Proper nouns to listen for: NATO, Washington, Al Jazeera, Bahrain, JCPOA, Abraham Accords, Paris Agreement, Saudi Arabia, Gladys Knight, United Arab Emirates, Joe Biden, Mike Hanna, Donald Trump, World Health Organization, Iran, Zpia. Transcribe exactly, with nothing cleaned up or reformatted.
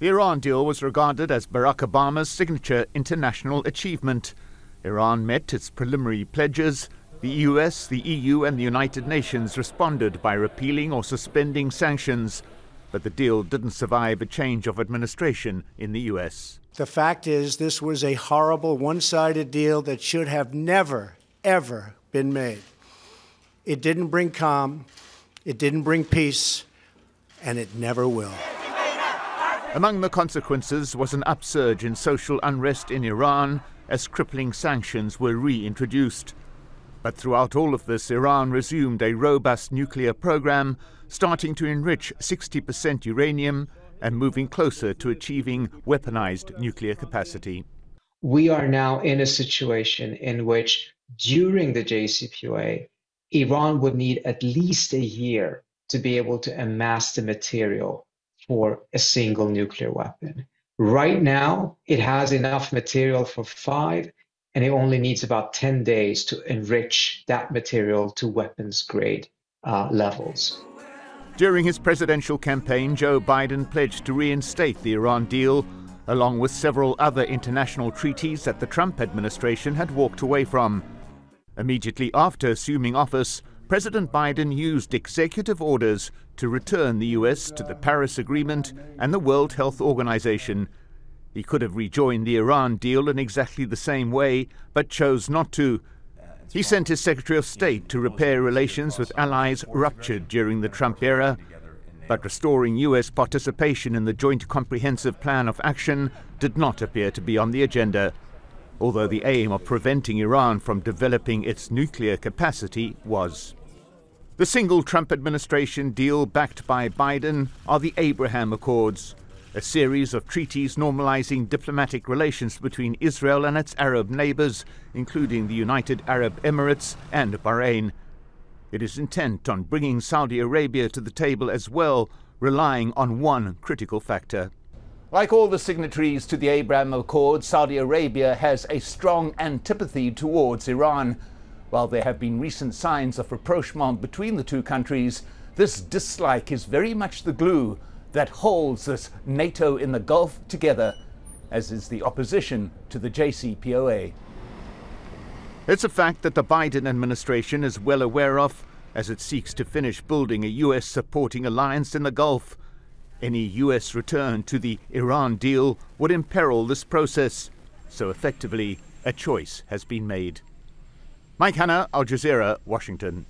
The Iran deal was regarded as Barack Obama's signature international achievement. Iran met its preliminary pledges. The U S, the E U and the United Nations responded by repealing or suspending sanctions. But the deal didn't survive a change of administration in the U S. The fact is, this was a horrible, one-sided deal that should have never, ever been made. It didn't bring calm, it didn't bring peace, and it never will. Among the consequences was an upsurge in social unrest in Iran as crippling sanctions were reintroduced. But throughout all of this, Iran resumed a robust nuclear program, starting to enrich sixty percent uranium and moving closer to achieving weaponized nuclear capacity. We are now in a situation in which, during the J C P O A, Iran would need at least a year to be able to amass the material for a single nuclear weapon. Right now, it has enough material for five, and it only needs about ten days to enrich that material to weapons grade uh, levels. During his presidential campaign, Joe Biden pledged to reinstate the Iran deal, along with several other international treaties that the Trump administration had walked away from. Immediately after assuming office, President Biden used executive orders to return the U S to the Paris Agreement and the World Health Organization. He could have rejoined the Iran deal in exactly the same way, but chose not to. He sent his Secretary of State to repair relations with allies ruptured during the Trump era, but restoring U S participation in the Joint Comprehensive Plan of Action did not appear to be on the agenda, although the aim of preventing Iran from developing its nuclear capacity was. The single Trump administration deal backed by Biden are the Abraham Accords, a series of treaties normalizing diplomatic relations between Israel and its Arab neighbors, including the United Arab Emirates and Bahrain. It is intent on bringing Saudi Arabia to the table as well, relying on one critical factor. Like all the signatories to the Abraham Accords, Saudi Arabia has a strong antipathy towards Iran. While there have been recent signs of rapprochement between the two countries, this dislike is very much the glue that holds this NATO in the Gulf together, as is the opposition to the J C P O A. It's a fact that the Biden administration is well aware of, as it seeks to finish building a U S supporting alliance in the Gulf. Any U S return to the Iran deal would imperil this process, so effectively a choice has been made. Mike Hanna, Al Jazeera, Washington.